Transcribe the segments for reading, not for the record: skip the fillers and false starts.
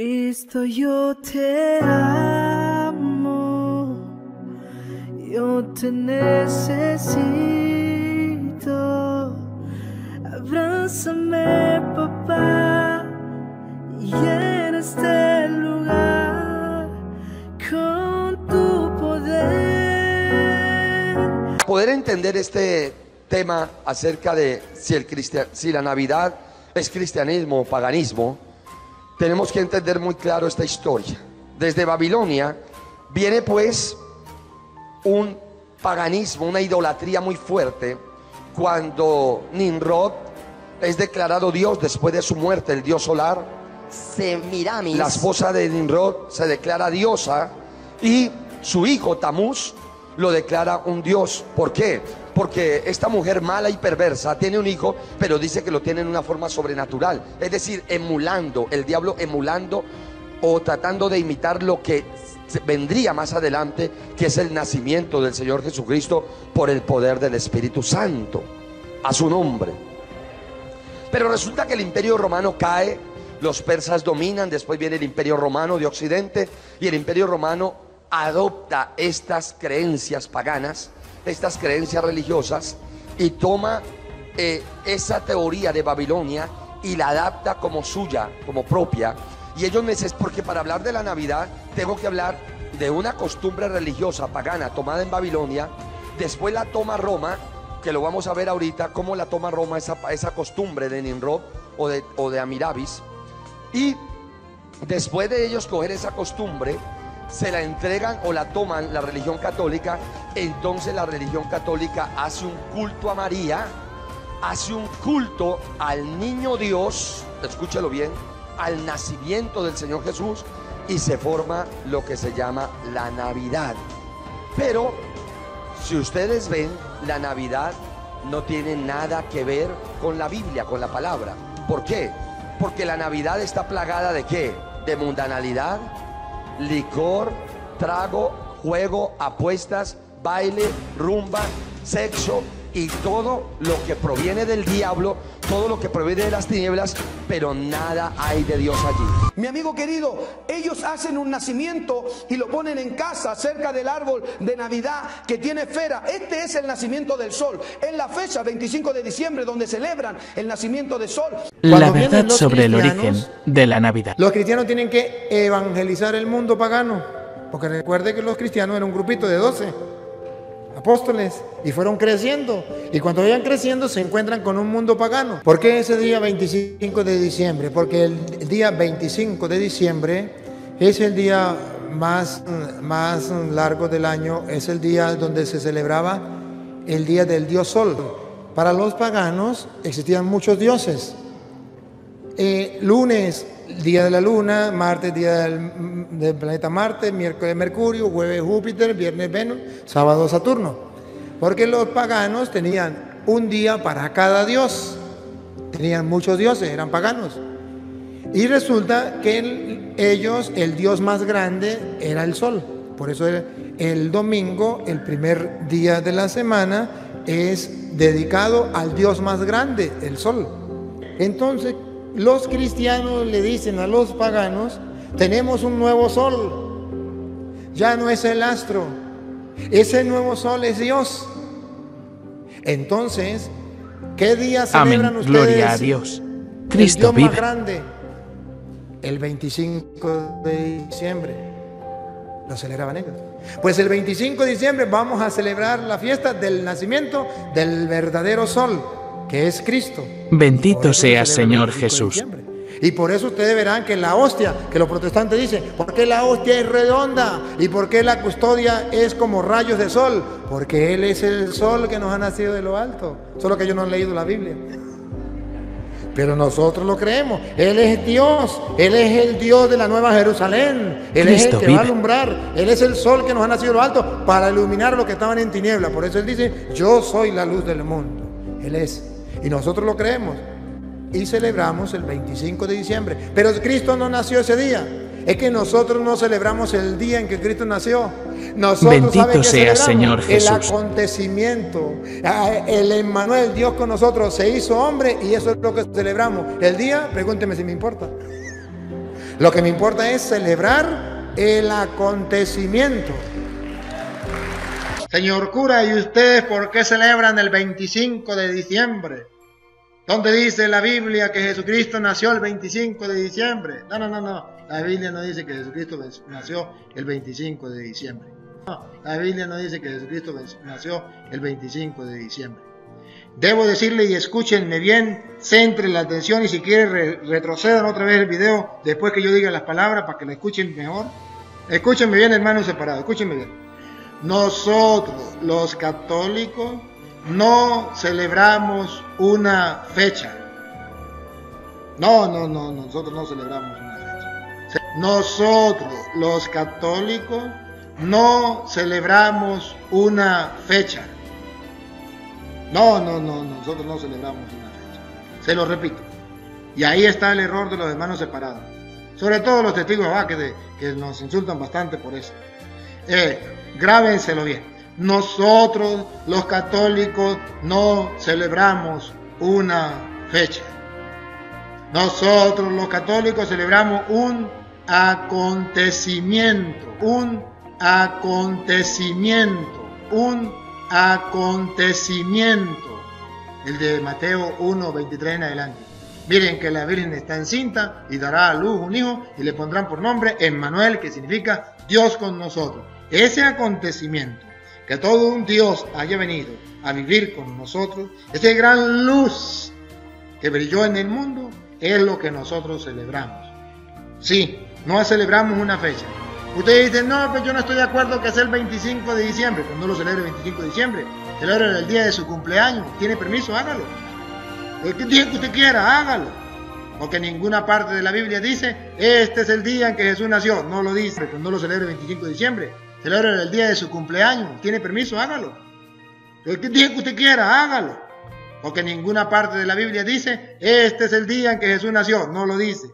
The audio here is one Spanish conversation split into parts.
Cristo, yo te amo, yo te necesito, abrázame, papá, y en este lugar con tu poder. Poder entender este tema acerca de si la Navidad es cristianismo o paganismo, tenemos que entender muy claro esta historia. Desde Babilonia viene pues un paganismo, una idolatría muy fuerte cuando Nimrod es declarado Dios después de su muerte, el dios solar. Semiramis, la esposa de Nimrod, se declara diosa y su hijo Tamuz lo declara un dios. ¿Por qué? Porque esta mujer mala y perversa tiene un hijo, pero dice que lo tiene en una forma sobrenatural. Es decir, emulando, el diablo emulando o tratando de imitar lo que vendría más adelante, que es el nacimiento del Señor Jesucristo por el poder del Espíritu Santo, a su nombre. Pero resulta que el Imperio Romano cae, los persas dominan, después viene el Imperio Romano de Occidente, y el Imperio Romano adopta estas creencias paganas, estas creencias religiosas, y toma esa teoría de Babilonia y la adapta como suya, como propia. Y ellos necesitan, porque para hablar de la Navidad tengo que hablar de una costumbre religiosa pagana tomada en Babilonia, después la toma Roma, que lo vamos a ver ahorita, cómo la toma Roma esa costumbre de Nimrod o de Amiramis, y después de ellos coger esa costumbre, se la entregan o la toman la religión católica. Entonces la religión católica hace un culto a María, hace un culto al niño Dios, escúchelo bien, al nacimiento del Señor Jesús, y se forma lo que se llama la Navidad. Pero si ustedes ven, la Navidad no tiene nada que ver con la Biblia, con la palabra. ¿Por qué? Porque la Navidad está plagada de ¿qué? De mundanalidad, licor, trago, juego, apuestas, baile, rumba, sexo y todo lo que proviene del diablo, todo lo que proviene de las tinieblas, pero nada hay de Dios allí. Mi amigo querido, ellos hacen un nacimiento y lo ponen en casa cerca del árbol de Navidad que tiene esfera. Este es el nacimiento del sol, en la fecha 25 de diciembre donde celebran el nacimiento del sol. La verdad sobre el origen de la Navidad. Los cristianos tienen que evangelizar el mundo pagano, porque recuerde que los cristianos eran un grupito de 12 apóstoles y fueron creciendo, y cuando vayan creciendo se encuentran con un mundo pagano. ¿Por qué ese día 25 de diciembre? Porque el día 25 de diciembre es el día más largo del año, es el día donde se celebraba el día del dios sol. Para los paganos existían muchos dioses. Lunes, día de la luna; martes, día del planeta Marte; miércoles, Mercurio; jueves, Júpiter; viernes, Venus; sábado, Saturno. Porque los paganos tenían un día para cada dios, tenían muchos dioses, eran paganos. Y resulta que el dios más grande era el sol. Por eso el domingo, el primer día de la semana, es dedicado al dios más grande, el sol. Entonces los cristianos le dicen a los paganos: tenemos un nuevo sol, ya no es el astro, ese nuevo sol es Dios. Entonces, ¿qué día celebran ustedes? Gloria a Dios. Cristo vive. El día más grande, el 25 de diciembre, lo celebraban ellos. Pues el 25 de diciembre vamos a celebrar la fiesta del nacimiento del verdadero sol, que es Cristo. Bendito sea Señor Jesús. Y por eso ustedes verán que la hostia, que los protestantes dicen, ¿por qué la hostia es redonda? ¿Y por qué la custodia es como rayos de sol? Porque Él es el sol que nos ha nacido de lo alto. Solo que ellos no han leído la Biblia, pero nosotros lo creemos. Él es Dios, Él es el Dios de la Nueva Jerusalén, Él es el que va a alumbrar, Él es el sol que nos ha nacido de lo alto para iluminar los que estaban en tinieblas. Por eso Él dice, yo soy la luz del mundo. Él es, y nosotros lo creemos y celebramos el 25 de diciembre. Pero Cristo no nació ese día. Es que nosotros no celebramos el día en que Cristo nació. Nosotros, bendito sea Señor Jesús, el acontecimiento, el Emmanuel, Dios con nosotros, se hizo hombre, y eso es lo que celebramos. El día, pregúnteme si me importa. Lo que me importa es celebrar el acontecimiento. Señor cura, ¿y ustedes por qué celebran el 25 de diciembre? ¿Dónde dice la Biblia que Jesucristo nació el 25 de diciembre? No, no, no, no. La Biblia no dice que Jesucristo nació el 25 de diciembre. No, la Biblia no dice que Jesucristo nació el 25 de diciembre. Debo decirle, y escúchenme bien, centren la atención, y si quieren retrocedan otra vez el video después que yo diga las palabras para que la escuchen mejor. Escúchenme bien, hermanos separados, escúchenme bien. Nosotros, los católicos, no celebramos una fecha. No, no, no, nosotros no celebramos una fecha. Nosotros, los católicos, no celebramos una fecha. No, no, no, nosotros no celebramos una fecha. Se lo repito. Y ahí está el error de los hermanos separados. Sobre todo los testigos de Jehová, que nos insultan bastante por eso. Grábenselo bien. Nosotros, los católicos, no celebramos una fecha. Nosotros, los católicos, celebramos un acontecimiento. Un acontecimiento. Un acontecimiento, el de Mateo 1:23 en adelante. Miren que la Virgen está encinta y dará a luz un hijo, y le pondrán por nombre Emmanuel, que significa Dios con nosotros. Ese acontecimiento, que todo un Dios haya venido a vivir con nosotros, esa gran luz que brilló en el mundo, es lo que nosotros celebramos. Sí, no celebramos una fecha. Ustedes dicen, no, pues yo no estoy de acuerdo que sea el 25 de diciembre. Pues no lo celebre el 25 de diciembre. Celebre el día de su cumpleaños. ¿Tiene permiso? Hágalo. El día que usted quiera, hágalo. Porque ninguna parte de la Biblia dice, este es el día en que Jesús nació. No lo dice. Pues no lo celebre el 25 de diciembre. Celebre el día de su cumpleaños. ¿Tiene permiso? Hágalo. El día que usted quiera, hágalo. Porque ninguna parte de la Biblia dice, este es el día en que Jesús nació. No lo dice.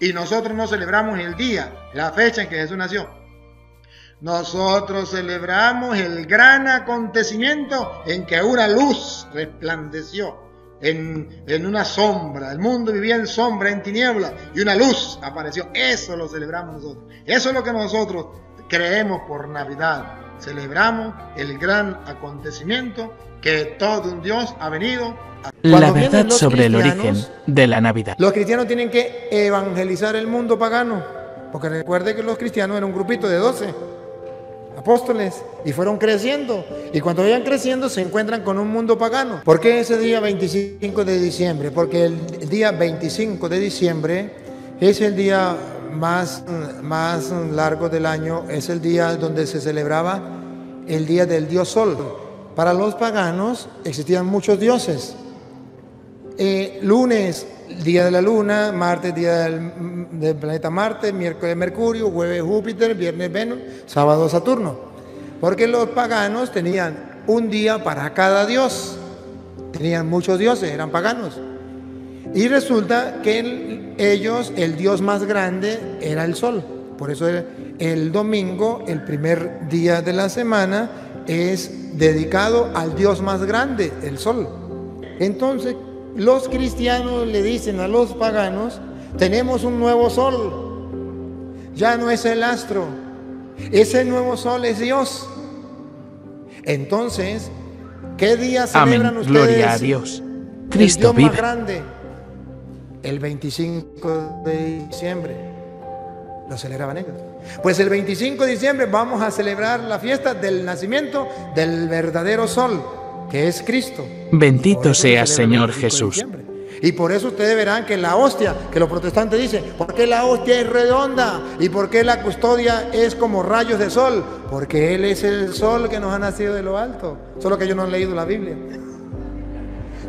Y nosotros no celebramos el día, la fecha en que Jesús nació. Nosotros celebramos el gran acontecimiento en que una luz resplandeció en una sombra. El mundo vivía en sombra, en tinieblas, y una luz apareció. Eso lo celebramos nosotros. Eso es lo que nosotros creemos por Navidad. Celebramos el gran acontecimiento que todo un Dios ha venido a... La verdad sobre el origen de la Navidad. Los cristianos tienen que evangelizar el mundo pagano, porque recuerde que los cristianos eran un grupito de 12 apóstoles y fueron creciendo, y cuando vayan creciendo se encuentran con un mundo pagano. ¿Por qué ese día 25 de diciembre? Porque el día 25 de diciembre es el día más largo del año, es el día donde se celebraba el día del dios Sol. Para los paganos existían muchos dioses. Lunes, día de la luna; martes, día del planeta Marte; miércoles, Mercurio; jueves, Júpiter; viernes, Venus; sábado, Saturno. Porque los paganos tenían un día para cada dios. Tenían muchos dioses, eran paganos. Y resulta que el dios más grande era el sol. Por eso el domingo, el primer día de la semana, es dedicado al dios más grande, el sol. Entonces los cristianos le dicen a los paganos, tenemos un nuevo sol. Ya no es el astro, ese nuevo sol es Dios. Entonces, ¿qué día celebran ustedes? Gloria a Dios. Cristo el dios más grande. El 25 de diciembre lo celebraban ellos. Pues el 25 de diciembre vamos a celebrar la fiesta del nacimiento del verdadero sol, que es Cristo. Bendito sea Señor Jesús. Y por eso ustedes verán que la hostia, que los protestantes dicen, ¿por qué la hostia es redonda? ¿Y por qué la custodia es como rayos de sol? Porque Él es el sol que nos ha nacido de lo alto. Solo que ellos no han leído la Biblia.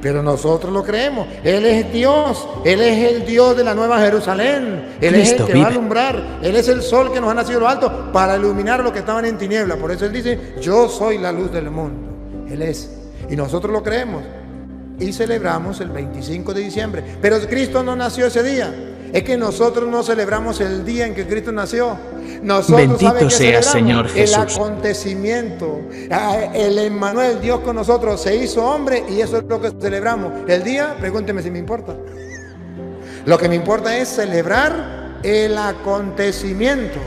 Pero nosotros lo creemos. Él es Dios. Él es el Dios de la Nueva Jerusalén. Él es el que va a alumbrar. Él es el sol que nos ha nacido de lo alto para iluminar los que estaban en tinieblas. Por eso Él dice, yo soy la luz del mundo. Él es. Y nosotros lo creemos. Y celebramos el 25 de diciembre. Pero Cristo no nació ese día. Es que nosotros no celebramos el día en que Cristo nació. Nosotros, bendito sea Señor Jesús, el acontecimiento, el Emmanuel, Dios con nosotros, se hizo hombre, y eso es lo que celebramos. El día, pregúnteme si me importa. Lo que me importa es celebrar el acontecimiento.